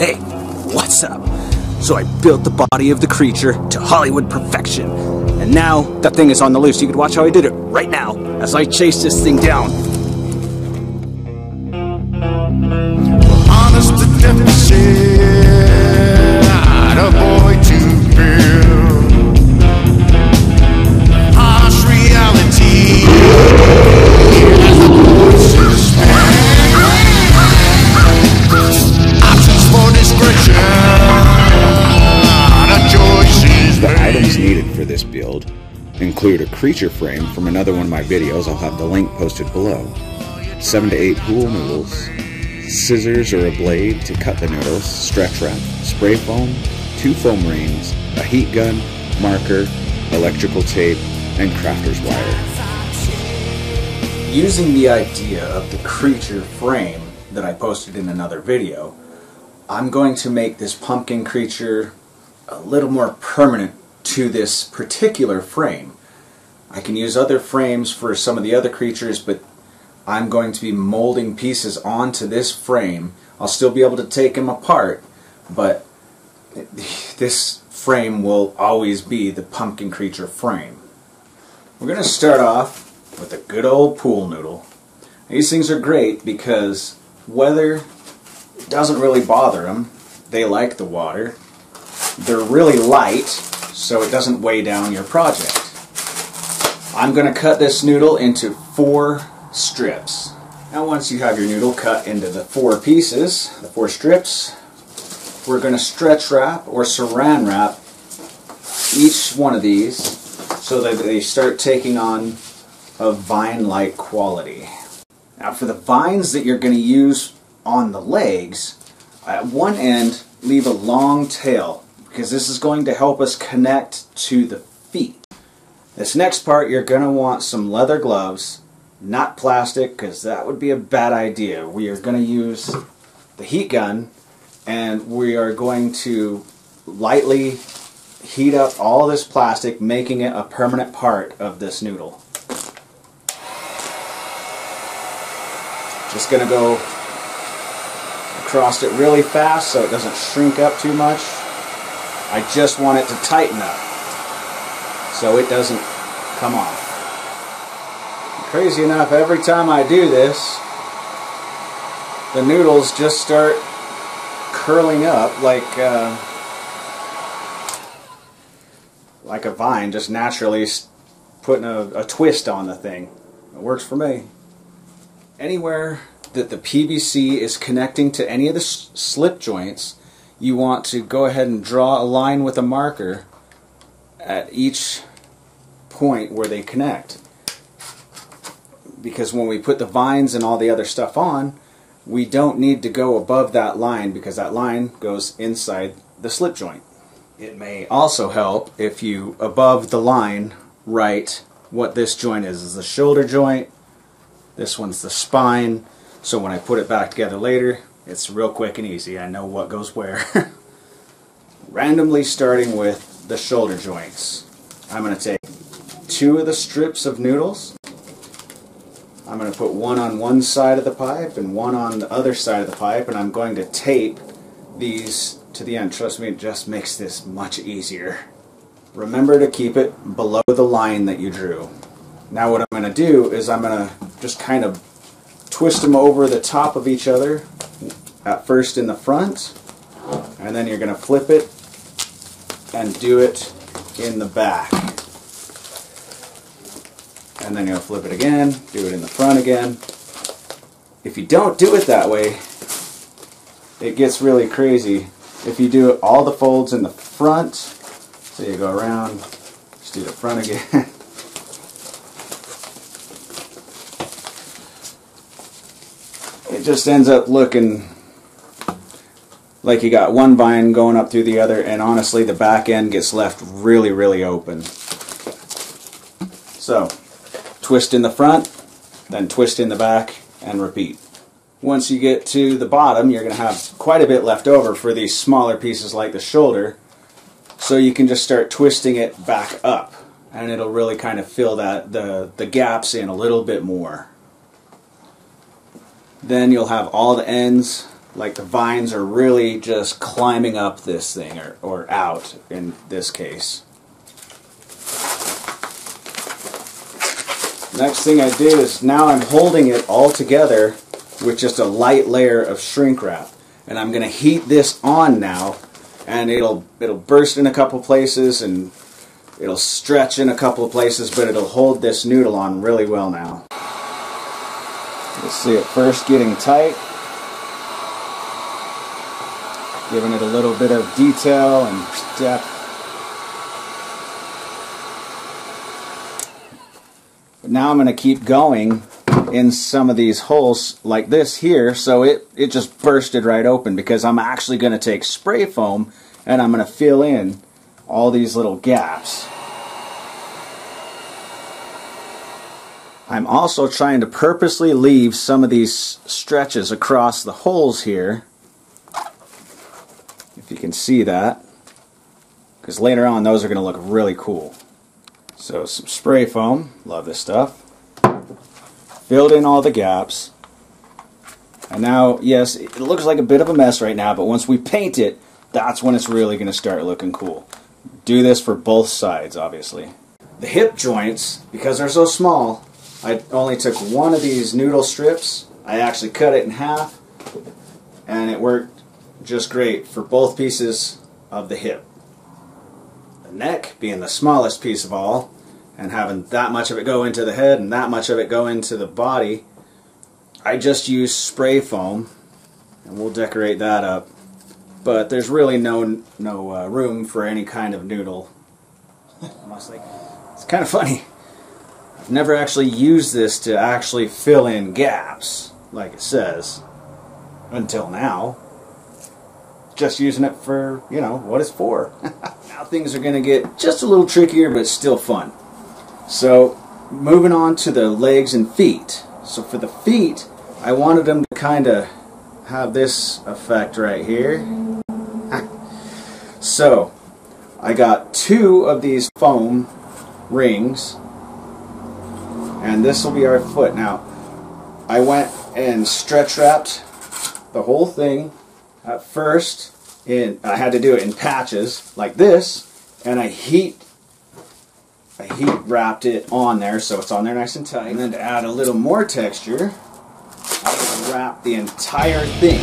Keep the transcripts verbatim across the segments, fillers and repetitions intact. Hey, what's up? So I built the body of the creature to Hollywood perfection. And now, that thing is on the loose. You could watch how I did it right now, as I chase this thing down. Honest to goodness, yeah, a boy to build. Harsh reality, here's the voices. Options for discretion, the items needed for this build include a creature frame from another one of my videos, I'll have the link posted below, seven to eight pool noodles, scissors or a blade to cut the noodles, stretch wrap, spray foam, two foam rings, a heat gun, marker, electrical tape, and crafter's wire. Using the idea of the creature frame that I posted in another video, I'm going to make this pumpkin creature a little more permanent to this particular frame. I can use other frames for some of the other creatures, but I'm going to be molding pieces onto this frame. I'll still be able to take them apart, but this frame will always be the pumpkin creature frame. We're going to start off with a good old pool noodle. These things are great because weather doesn't really bother them. They like the water. They're really light, so it doesn't weigh down your project. I'm going to cut this noodle into four strips. Now once you have your noodle cut into the four pieces, the four strips, we're going to stretch wrap or saran wrap each one of these so that they start taking on a vine-like quality. Now for the vines that you're going to use on the legs, at one end leave a long tail because this is going to help us connect to the feet. This next part you're going to want some leather gloves, not plastic, because that would be a bad idea. We are going to use the heat gun and we are going to lightly heat up all this plastic, making it a permanent part of this noodle. Just going to go across it really fast so it doesn't shrink up too much. I just want it to tighten up so it doesn't come off. Crazy enough, every time I do this, the noodles just start curling up like uh, like a vine, just naturally putting a, a twist on the thing. It works for me. Anywhere that the P V C is connecting to any of the slip joints, you want to go ahead and draw a line with a marker at each point where they connect. Because when we put the vines and all the other stuff on, we don't need to go above that line because that line goes inside the slip joint. It may also help if you, above the line, write what this joint is. This is the shoulder joint, this one's the spine, so when I put it back together later, it's real quick and easy. I know what goes where. Randomly starting with the shoulder joints. I'm going to take two of the strips of noodles. I'm going to put one on one side of the pipe and one on the other side of the pipe, and I'm going to tape these to the end. Trust me, it just makes this much easier. Remember to keep it below the line that you drew. Now what I'm going to do is I'm going to just kind of twist them over the top of each other, at first in the front, and then you're going to flip it and do it in the back. And then you'll flip it again, do it in the front again. If you don't do it that way, it gets really crazy. If you do all the folds in the front, so you go around, just do the front again. It just ends up looking like you got one vine going up through the other, and honestly the back end gets left really, really open. So, twist in the front, then twist in the back, and repeat. Once you get to the bottom, you're going to have quite a bit left over for these smaller pieces like the shoulder, so you can just start twisting it back up, and it'll really kind of fill that the, the gaps in a little bit more. Then you'll have all the ends like the vines are really just climbing up this thing, or, or out in this case. Next thing I did is now I'm holding it all together with just a light layer of shrink wrap, and I'm going to heat this on now, and it'll it'll burst in a couple places and it'll stretch in a couple of places, but it'll hold this noodle on really well now. Let's see it first getting tight, giving it a little bit of detail and depth. Now I'm going to keep going in some of these holes like this here, so it, it just bursted right open, because I'm actually going to take spray foam and I'm going to fill in all these little gaps. I'm also trying to purposely leave some of these stretches across the holes here, if you can see that, because later on those are going to look really cool. So some spray foam, love this stuff, filled in all the gaps, and now, yes, it looks like a bit of a mess right now, but once we paint it, that's when it's really going to start looking cool. Do this for both sides, obviously. The hip joints, because they're so small, I only took one of these noodle strips, I actually cut it in half, and it worked just great for both pieces of the hip. Neck being the smallest piece of all, and having that much of it go into the head and that much of it go into the body, I just use spray foam, and we'll decorate that up, but there's really no no uh, room for any kind of noodle. It's kind of funny, I've never actually used this to actually fill in gaps like it says until now, just using it for, you know, what it's for. Now things are going to get just a little trickier, but still fun. So moving on to the legs and feet. So for the feet, I wanted them to kind of have this effect right here. So I got two of these foam rings, and this will be our foot. Now I went and stretch wrapped the whole thing at first. In, I had to do it in patches like this, and I heat I heat wrapped it on there, so it's on there nice and tight. And then to add a little more texture, I just wrap the entire thing.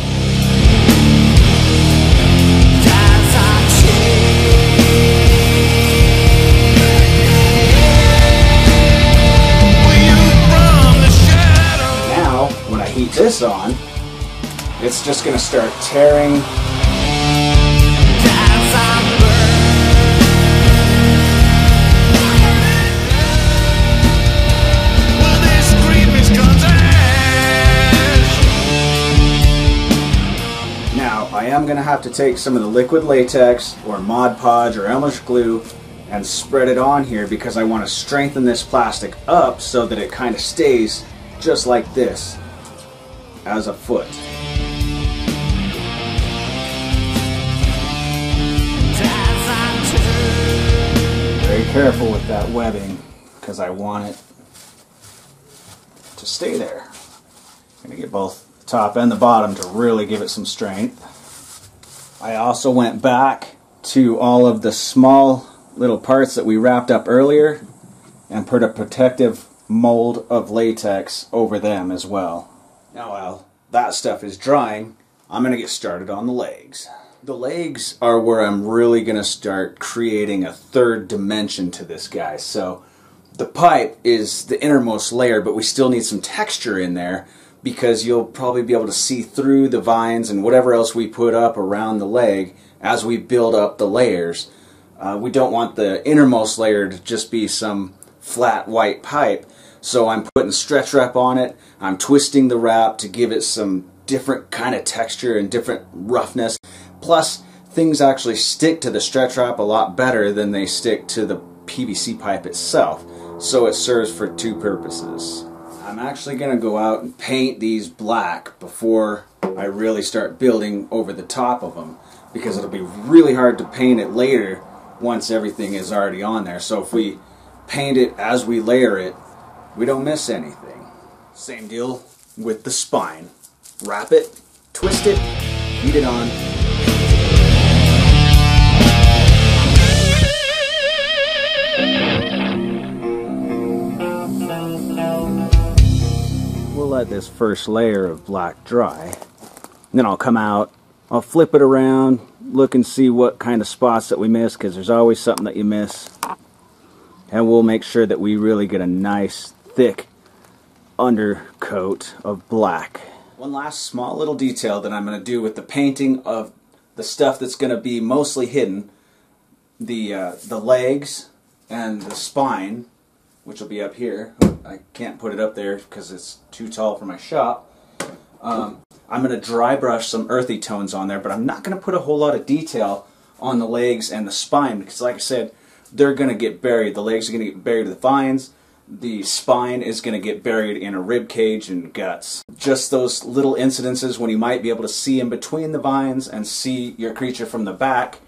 Now, when I heat this on, it's just going to start tearing. I'm going to have to take some of the liquid latex or Mod Podge or Elmer's glue and spread it on here, because I want to strengthen this plastic up so that it kind of stays just like this as a foot. Very careful with that webbing, because I want it to stay there. I'm going to get both the top and the bottom to really give it some strength. I also went back to all of the small little parts that we wrapped up earlier and put a protective mold of latex over them as well. Now while that stuff is drying, I'm going to get started on the legs. The legs are where I'm really going to start creating a third dimension to this guy. So the pipe is the innermost layer, but we still need some texture in there, because you'll probably be able to see through the vines and whatever else we put up around the leg as we build up the layers. Uh, we don't want the innermost layer to just be some flat white pipe, so I'm putting stretch wrap on it, I'm twisting the wrap to give it some different kind of texture and different roughness. Plus, things actually stick to the stretch wrap a lot better than they stick to the P V C pipe itself, so it serves for two purposes. I'm actually going to go out and paint these black before I really start building over the top of them, because it'll be really hard to paint it later once everything is already on there. So if we paint it as we layer it, we don't miss anything. Same deal with the spine. Wrap it, twist it, heat it on. We'll let this first layer of black dry. Then I'll come out, I'll flip it around, look and see what kind of spots that we miss, because there's always something that you miss. And we'll make sure that we really get a nice thick undercoat of black. One last small little detail that I'm going to do with the painting of the stuff that's going to be mostly hidden, the uh, the legs and the spine, which will be up here. I can't put it up there because it's too tall for my shop. Um, I'm going to dry brush some earthy tones on there, but I'm not going to put a whole lot of detail on the legs and the spine because, like I said, they're going to get buried. The legs are going to get buried with the vines. The spine is going to get buried in a rib cage and guts. Just those little incidences when you might be able to see in between the vines and see your creature from the back,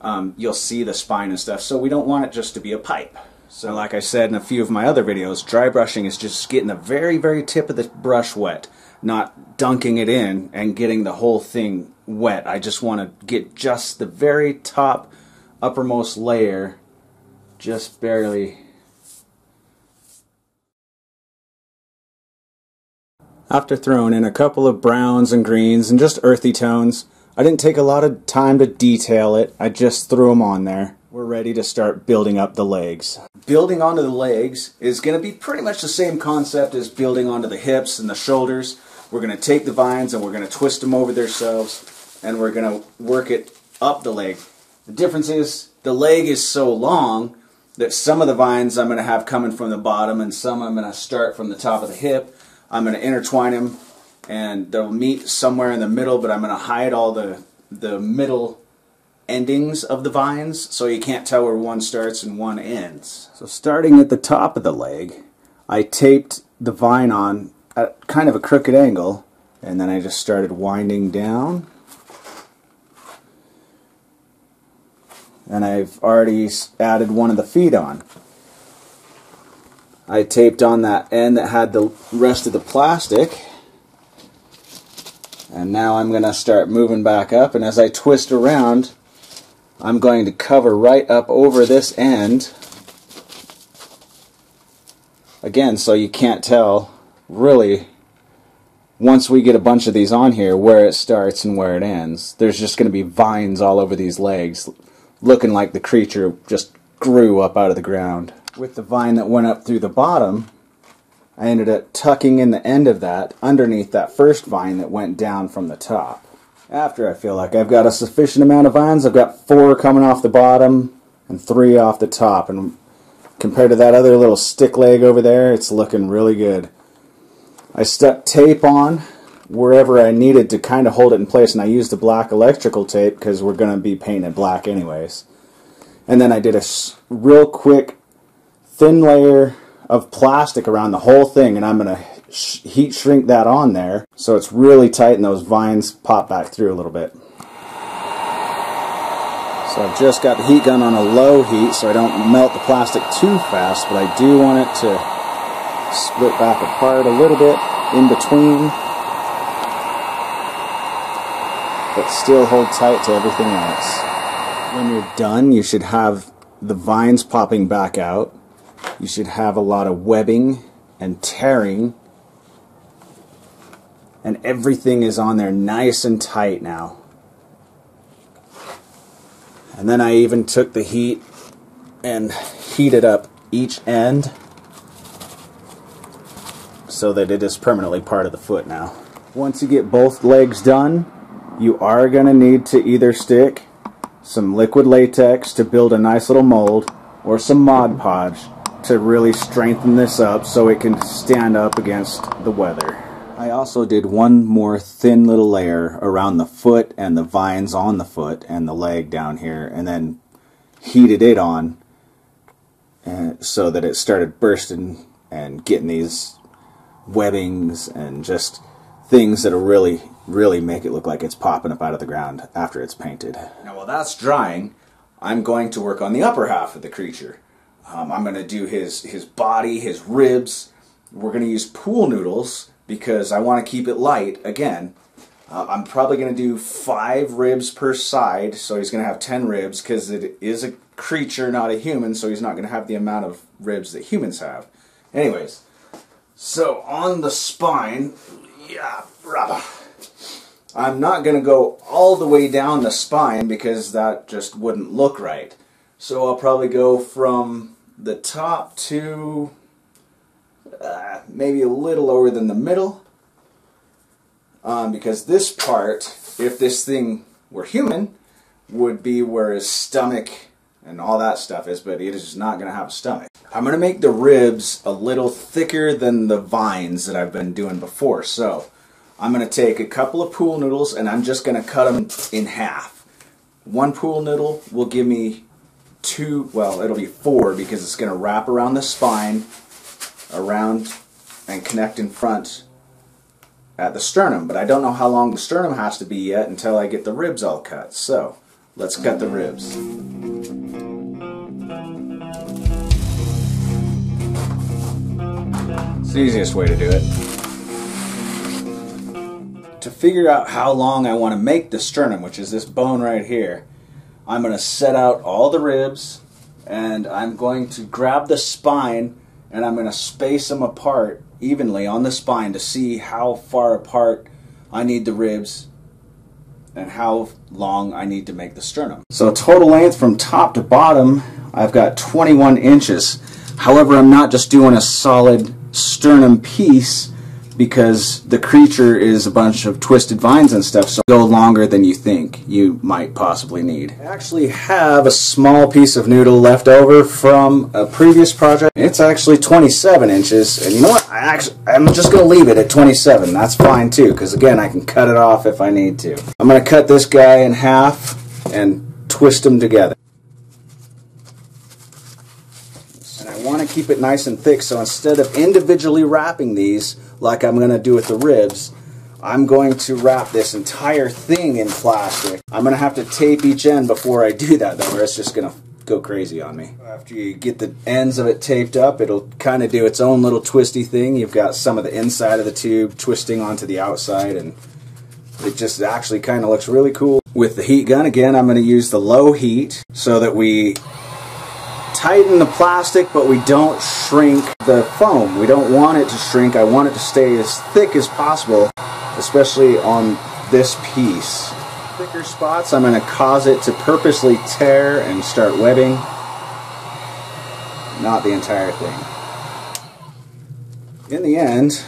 um, you'll see the spine and stuff. So we don't want it just to be a pipe. So like I said in a few of my other videos, dry brushing is just getting the very, very tip of the brush wet, not dunking it in and getting the whole thing wet. I just want to get just the very top uppermost layer, just barely. After throwing in a couple of browns and greens and just earthy tones, I didn't take a lot of time to detail it, I just threw them on there. We're ready to start building up the legs. Building onto the legs is going to be pretty much the same concept as building onto the hips and the shoulders. We're going to take the vines and we're going to twist them over themselves and we're going to work it up the leg. The difference is the leg is so long that some of the vines I'm going to have coming from the bottom and some I'm going to start from the top of the hip. I'm going to intertwine them and they'll meet somewhere in the middle, but I'm going to hide all the, the middle endings of the vines so you can't tell where one starts and one ends. So starting at the top of the leg, I taped the vine on at kind of a crooked angle and then I just started winding down. And I've already added one of the feet on. I taped on that end that had the rest of the plastic, and now I'm going to start moving back up, and as I twist around I'm going to cover right up over this end again so you can't tell really once we get a bunch of these on here where it starts and where it ends. There's just going to be vines all over these legs looking like the creature just grew up out of the ground. With the vine that went up through the bottom, I ended up tucking in the end of that underneath that first vine that went down from the top. After I feel like I've got a sufficient amount of vines, I've got four coming off the bottom and three off the top, and compared to that other little stick leg over there, it's looking really good. I stuck tape on wherever I needed to kind of hold it in place, and I used the black electrical tape because we're going to be painted black anyways. And then I did a real quick thin layer of plastic around the whole thing, and I'm going to sh heat shrink that on there so it's really tight and those vines pop back through a little bit. So I've just got the heat gun on a low heat so I don't melt the plastic too fast, but I do want it to split back apart a little bit in between, but still hold tight to everything else. When you're done, you should have the vines popping back out. You should have a lot of webbing and tearing, and everything is on there nice and tight now. And then I even took the heat and heated up each end so that it is permanently part of the foot now. Once you get both legs done, you are going to need to either stick some liquid latex to build a nice little mold or some Mod Podge to really strengthen this up so it can stand up against the weather. I also did one more thin little layer around the foot and the vines on the foot and the leg down here, and then heated it on uh, so that it started bursting and getting these webbings and just things that'll really, really make it look like it's popping up out of the ground after it's painted. Now while that's drying, I'm going to work on the upper half of the creature. Um, I'm going to do his, his body, his ribs. We're going to use pool noodles because I want to keep it light again. Uh, I'm probably going to do five ribs per side, so he's going to have ten ribs, because it is a creature, not a human, so he's not going to have the amount of ribs that humans have. Anyways, so on the spine, yeah, brother. I'm not going to go all the way down the spine because that just wouldn't look right. So I'll probably go from the top to uh, maybe a little lower than the middle. Um, because this part, if this thing were human, would be where his stomach and all that stuff is, but it is not going to have a stomach. I'm going to make the ribs a little thicker than the vines that I've been doing before, so I'm going to take a couple of pool noodles and I'm just going to cut them in half. One pool noodle will give me two, well, it'll be four because it's going to wrap around the spine, around and connect in front at the sternum. But I don't know how long the sternum has to be yet until I get the ribs all cut. So let's cut the ribs. It's the easiest way to do it. To figure out how long I want to make the sternum, which is this bone right here, I'm going to set out all the ribs and I'm going to grab the spine and I'm going to space them apart evenly on the spine to see how far apart I need the ribs and how long I need to make the sternum. So total length from top to bottom, I've got twenty-one inches. However, I'm not just doing a solid sternum piece, because the creature is a bunch of twisted vines and stuff, so go longer than you think you might possibly need. I actually have a small piece of noodle left over from a previous project. It's actually twenty-seven inches, and you know what? I actually, I'm just going to leave it at twenty-seven. That's fine too, because again, I can cut it off if I need to. I'm going to cut this guy in half and twist them together. And I want to keep it nice and thick, so instead of individually wrapping these, like I'm going to do with the ribs, I'm going to wrap this entire thing in plastic. I'm going to have to tape each end before I do that though, or it's just going to go crazy on me. After you get the ends of it taped up, it'll kind of do its own little twisty thing. You've got some of the inside of the tube twisting onto the outside, and it just actually kind of looks really cool. With the heat gun, again, I'm going to use the low heat so that we tighten the plastic, but we don't shrink the foam. We don't want it to shrink. I want it to stay as thick as possible, especially on this piece. Thicker spots, I'm going to cause it to purposely tear and start webbing. Not the entire thing. In the end,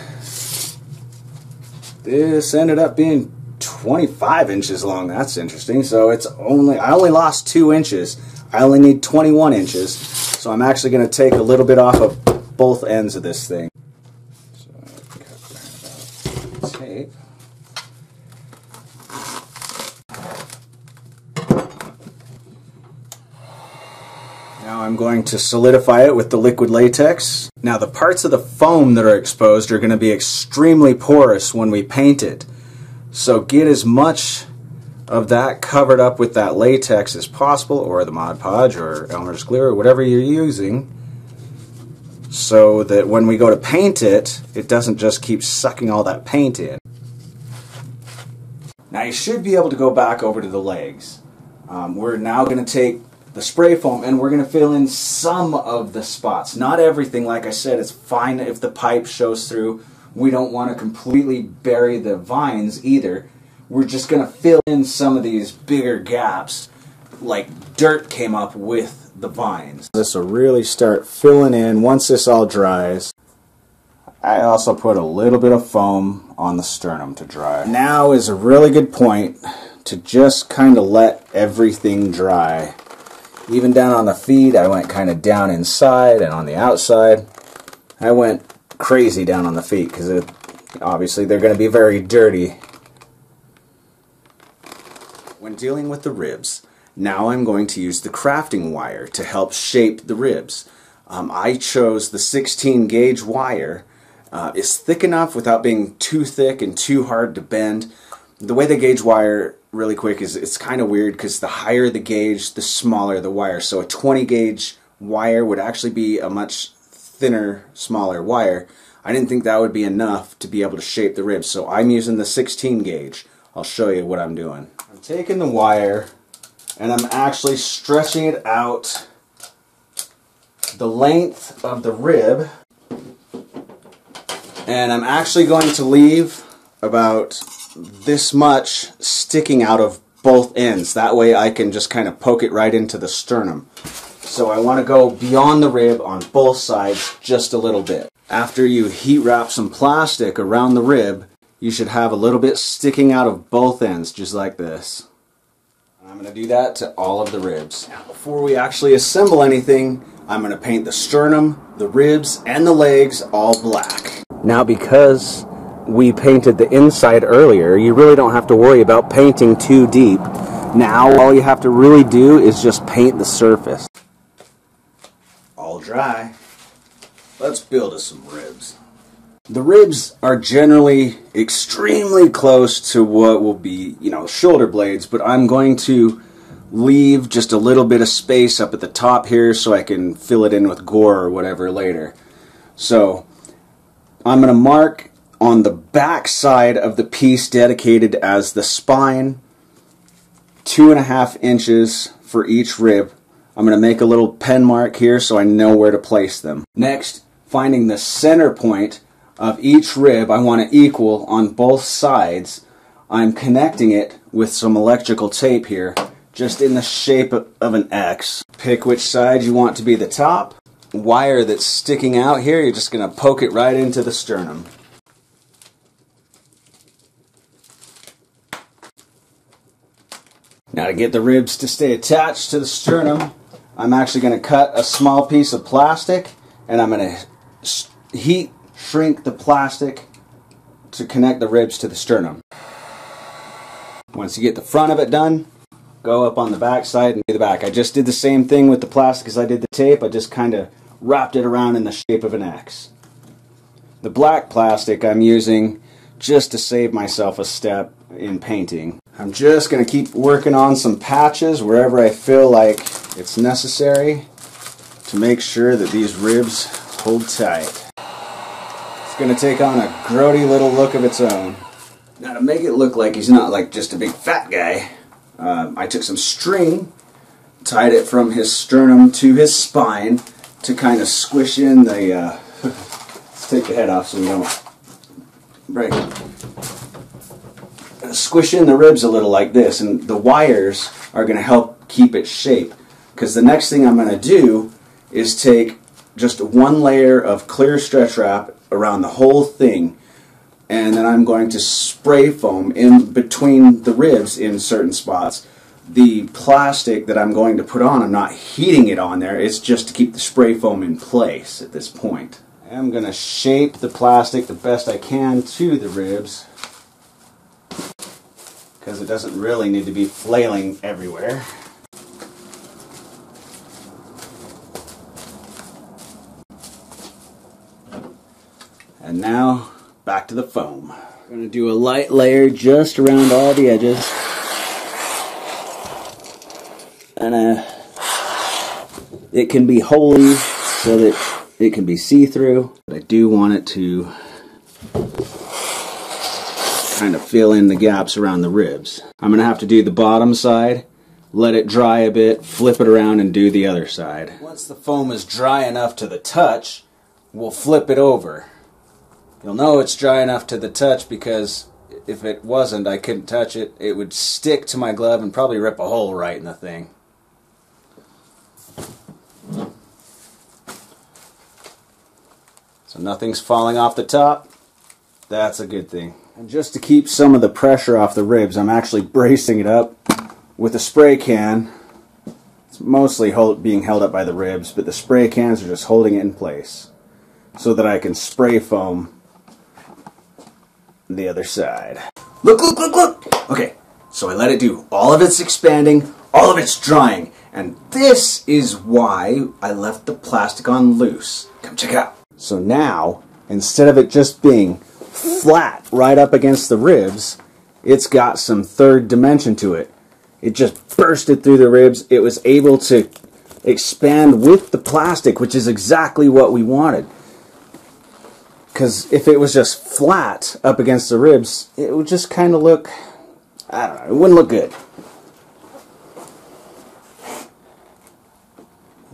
this ended up being twenty-five inches long. That's interesting. So it's only, I only lost two inches. I only need twenty-one inches, so I'm actually going to take a little bit off of both ends of this thing. So I'm going to cut that out. Tape. Now I'm going to solidify it with the liquid latex. Now the parts of the foam that are exposed are going to be extremely porous when we paint it, so get as much of that covered up with that latex as possible, or the Mod Podge or Elmer's glue or whatever you're using, so that when we go to paint it, it doesn't just keep sucking all that paint in. Now you should be able to go back over to the legs. Um, we're now going to take the spray foam and we're going to fill in some of the spots. Not everything, like I said, it's fine if the pipe shows through. We don't want to completely bury the vines either. We're just going to fill in some of these bigger gaps like dirt came up with the vines. This will really start filling in once this all dries. I also put a little bit of foam on the sternum to dry. Now is a really good point to just kind of let everything dry. Even down on the feet, I went kind of down inside and on the outside. I went crazy down on the feet because obviously they're going to be very dirty. When dealing with the ribs, now I'm going to use the crafting wire to help shape the ribs. Um, I chose the sixteen gauge wire. Uh, it's thick enough without being too thick and too hard to bend. The way they gauge wire really quick is it's kind of weird because the higher the gauge, the smaller the wire. So a twenty gauge wire would actually be a much thinner, smaller wire. I didn't think that would be enough to be able to shape the ribs, so I'm using the sixteen gauge. I'll show you what I'm doing. I'm taking the wire and I'm actually stretching it out the length of the rib, and I'm actually going to leave about this much sticking out of both ends. That way I can just kind of poke it right into the sternum. So I want to go beyond the rib on both sides just a little bit. After you heat wrap some plastic around the rib, you should have a little bit sticking out of both ends, just like this. I'm going to do that to all of the ribs. Now, before we actually assemble anything, I'm going to paint the sternum, the ribs, and the legs all black. Now, because we painted the inside earlier, you really don't have to worry about painting too deep. Now, all you have to really do is just paint the surface. All dry. Let's build us some ribs. The ribs are generally extremely close to what will be, you know, shoulder blades, but I'm going to leave just a little bit of space up at the top here so I can fill it in with gore or whatever later. So I'm going to mark on the back side of the piece dedicated as the spine, two and a half inches for each rib. I'm going to make a little pen mark here so I know where to place them. Next, finding the center point of each rib, I want to equal on both sides. I'm connecting it with some electrical tape here, just in the shape of an X. Pick which side you want to be the top. Wire that's sticking out here, you're just going to poke it right into the sternum. Now, to get the ribs to stay attached to the sternum, I'm actually going to cut a small piece of plastic, and I'm going to heat shrink the plastic to connect the ribs to the sternum. Once you get the front of it done, go up on the back side and do the back. I just did the same thing with the plastic as I did the tape. I just kind of wrapped it around in the shape of an X. The black plastic I'm using just to save myself a step in painting. I'm just going to keep working on some patches wherever I feel like it's necessary to make sure that these ribs hold tight. It's going to take on a grody little look of its own. Now, to make it look like he's not like just a big fat guy, um, I took some string, tied it from his sternum to his spine to kind of squish in the... Uh, let's take the head off so we don't break it. Squish in the ribs a little like this, and the wires are going to help keep its shape, because the next thing I'm going to do is take just one layer of clear stretch wrap around the whole thing, and then I'm going to spray foam in between the ribs in certain spots. The plastic that I'm going to put on, I'm not heating it on there, it's just to keep the spray foam in place at this point. I'm going to shape the plastic the best I can to the ribs, because it doesn't really need to be flailing everywhere. And now, back to the foam. I'm going to do a light layer just around all the edges. And uh, it can be holey so that it can be see-through. But I do want it to kind of fill in the gaps around the ribs. I'm going to have to do the bottom side, let it dry a bit, flip it around, and do the other side. Once the foam is dry enough to the touch, we'll flip it over. You'll know it's dry enough to the touch because if it wasn't, I couldn't touch it. It would stick to my glove and probably rip a hole right in the thing. So nothing's falling off the top. That's a good thing. And just to keep some of the pressure off the ribs, I'm actually bracing it up with a spray can. It's mostly hold, being held up by the ribs, but the spray cans are just holding it in place so that I can spray foam the other side. Look, look, look, look! Okay, so I let it do all of its expanding, all of its drying, and this is why I left the plastic on loose. Come check it out. So now, instead of it just being flat right up against the ribs, it's got some third dimension to it. It just bursted through the ribs. It was able to expand with the plastic, which is exactly what we wanted. Because if it was just flat up against the ribs, it would just kind of look I don't know, it wouldn't look good.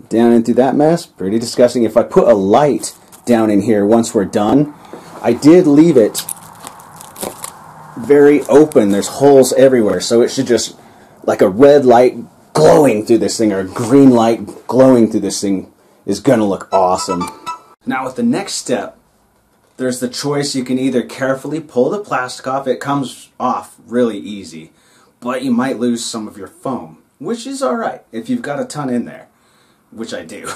Down into that mess, pretty disgusting. If I put a light down in here once we're done, I did leave it very open. There's holes everywhere, so it should just, like a red light glowing through this thing, or a green light glowing through this thing, is gonna look awesome. Now with the next step, there's the choice. You can either carefully pull the plastic off, it comes off really easy, but you might lose some of your foam, which is alright if you've got a ton in there, which I do.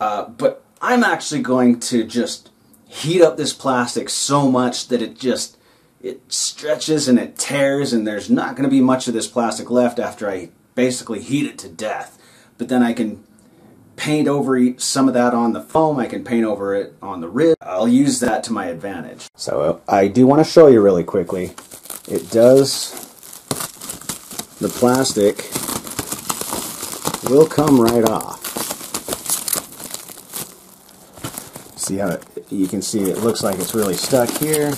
uh, but I'm actually going to just heat up this plastic so much that it just, it stretches and it tears, and there's not going to be much of this plastic left after I basically heat it to death. But then I can paint over some of that on the foam, I can paint over it on the rib. I'll use that to my advantage. So I do want to show you really quickly, it does, the plastic will come right off. See how it, you can see it looks like it's really stuck here.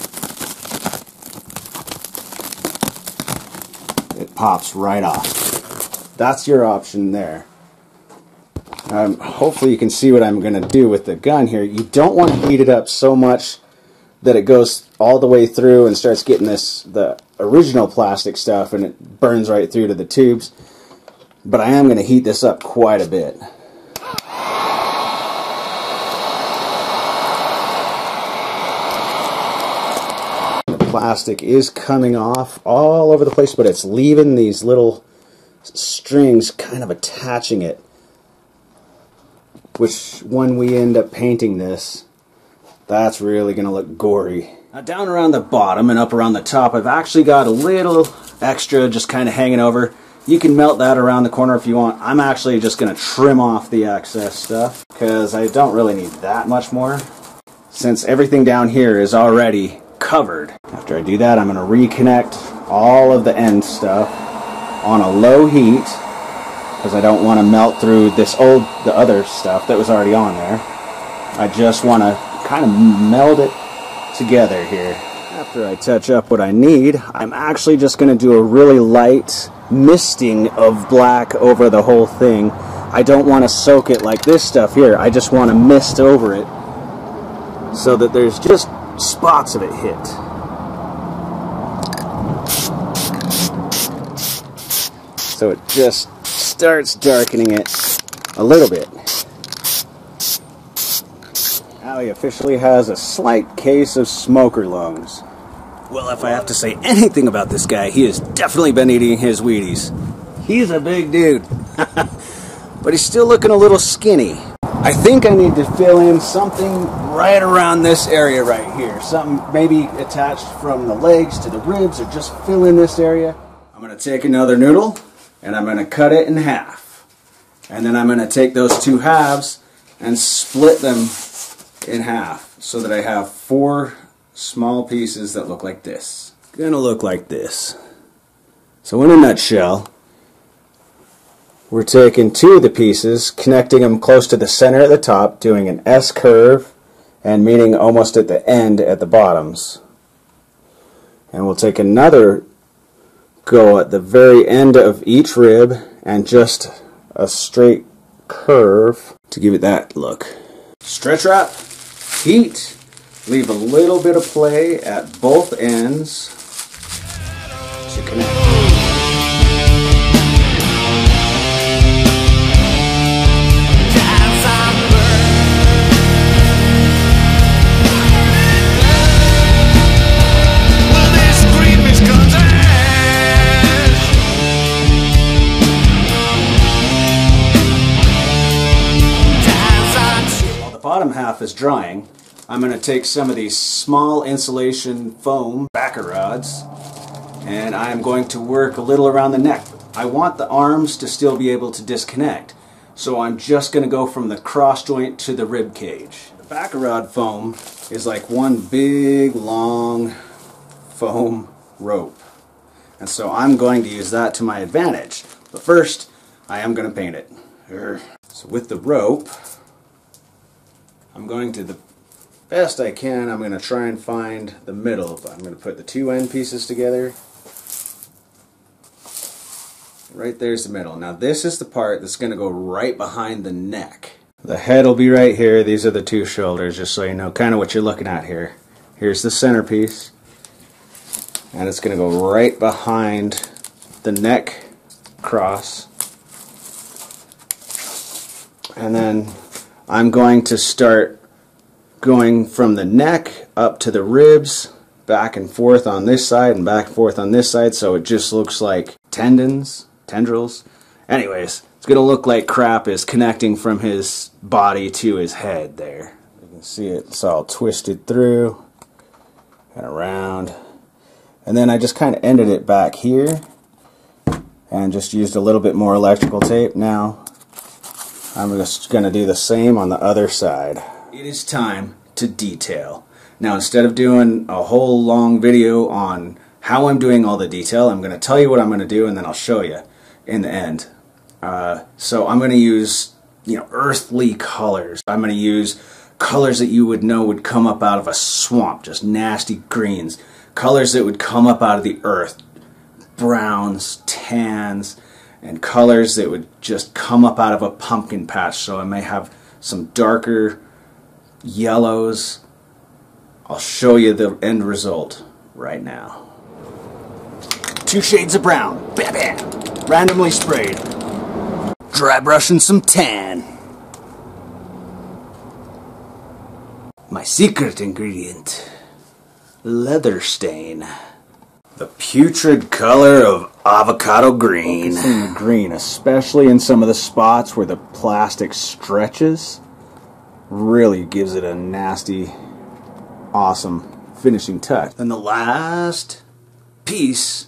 It pops right off. That's your option there. Um, hopefully you can see what I'm going to do with the gun here. You don't want to heat it up so much that it goes all the way through and starts getting this, the original plastic stuff, and it burns right through to the tubes. But I am going to heat this up quite a bit. The plastic is coming off all over the place, but it's leaving these little strings kind of attaching it. Which, when we end up painting this, that's really going to look gory. Now down around the bottom and up around the top, I've actually got a little extra just kind of hanging over. You can melt that around the corner if you want. I'm actually just going to trim off the excess stuff because I don't really need that much more, since everything down here is already covered. After I do that, I'm going to reconnect all of the end stuff on a low heat, because I don't want to melt through this old, the other stuff that was already on there. I just want to kind of meld it together here. After I touch up what I need, I'm actually just going to do a really light misting of black over the whole thing. I don't want to soak it like this stuff here. I just want to mist over it so that there's just spots of it hit. So it just starts darkening it a little bit. Allie officially has a slight case of smoker lungs. Well, if I have to say anything about this guy, he has definitely been eating his Wheaties. He's a big dude. But he's still looking a little skinny. I think I need to fill in something right around this area right here. Something maybe attached from the legs to the ribs, or just fill in this area. I'm going to take another noodle, and I'm going to cut it in half. And then I'm going to take those two halves and split them in half so that I have four small pieces that look like this. Going to look like this. So in a nutshell, we're taking two of the pieces, connecting them close to the center at the top, doing an S curve, and meeting almost at the end at the bottoms. And we'll take another go at the very end of each rib and just a straight curve to give it that look. Stretch wrap, heat, leave a little bit of play at both ends to connect. Bottom half is drying, I'm going to take some of these small insulation foam backer rods, and I'm going to work a little around the neck. I want the arms to still be able to disconnect, so I'm just going to go from the cross joint to the rib cage. The backer rod foam is like one big long foam rope, and so I'm going to use that to my advantage. But first, I am going to paint it. So with the rope, I'm going to, the best I can, I'm going to try and find the middle. I'm going to put the two end pieces together Right there's the middle. Now this is the part that's going to go right behind the neck. The head will be right here. These are the two shoulders, just so you know kind of what you're looking at here. Here's the centerpiece, and it's going to go right behind the neck cross. And then I'm going to start going from the neck up to the ribs, back and forth on this side and back and forth on this side, so it just looks like tendons, tendrils. Anyways, it's going to look like crap is connecting from his body to his head there. You can see it, it's all twisted through and around. And then I just kind of ended it back here and just used a little bit more electrical tape. Now I'm just going to do the same on the other side. It is time to detail. Now instead of doing a whole long video on how I'm doing all the detail, I'm going to tell you what I'm going to do and then I'll show you in the end. Uh, so I'm going to use, you know, earthly colors. I'm going to use colors that you would know would come up out of a swamp, just nasty greens. Colors that would come up out of the earth, browns, tans, and colors that would just come up out of a pumpkin patch. So I may have some darker yellows. I'll show you the end result right now. Two shades of brown, bam, bam, randomly sprayed. Dry brushing some tan. My secret ingredient, leather stain. The putrid color of avocado green. Focusing the green, especially in some of the spots where the plastic stretches, really gives it a nasty, awesome finishing touch. And the last piece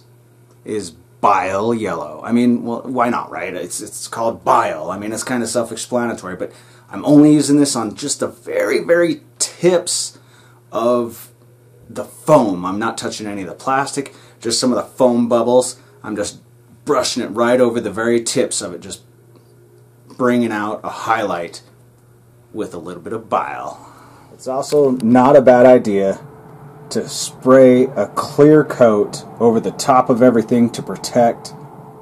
is bile yellow. I mean, well, why not, right? It's, it's called bile. I mean, it's kind of self-explanatory, but I'm only using this on just the very, very tips of the foam. I'm not touching any of the plastic, just some of the foam bubbles. I'm just brushing it right over the very tips of it, just bringing out a highlight with a little bit of bile. It's also not a bad idea to spray a clear coat over the top of everything to protect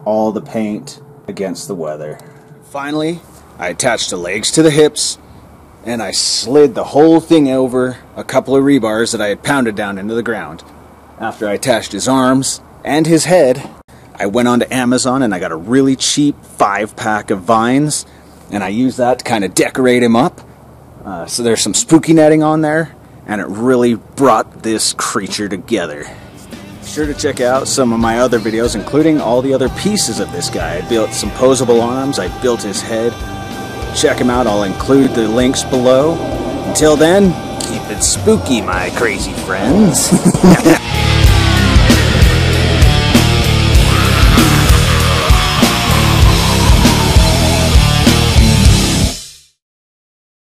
all the paint against the weather. Finally, I attached the legs to the hips, and I slid the whole thing over a couple of rebars that I had pounded down into the ground. After I attached his arms and his head, I went onto Amazon and I got a really cheap five pack of vines, and I used that to kind of decorate him up. Uh, so there's some spooky netting on there, and it really brought this creature together. Be sure to check out some of my other videos, including all the other pieces of this guy. I built some posable arms, I built his head. Check them out, I'll include the links below. Until then, keep it spooky, my crazy friends.